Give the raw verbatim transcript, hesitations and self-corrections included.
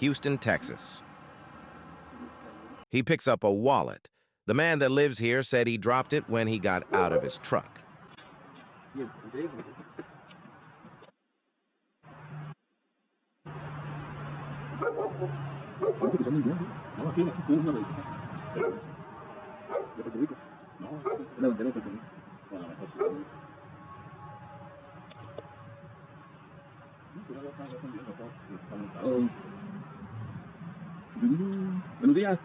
Houston, Texas. He picks up a wallet. The man that lives here said he dropped it when he got out of his truck. Oh. Buenos días.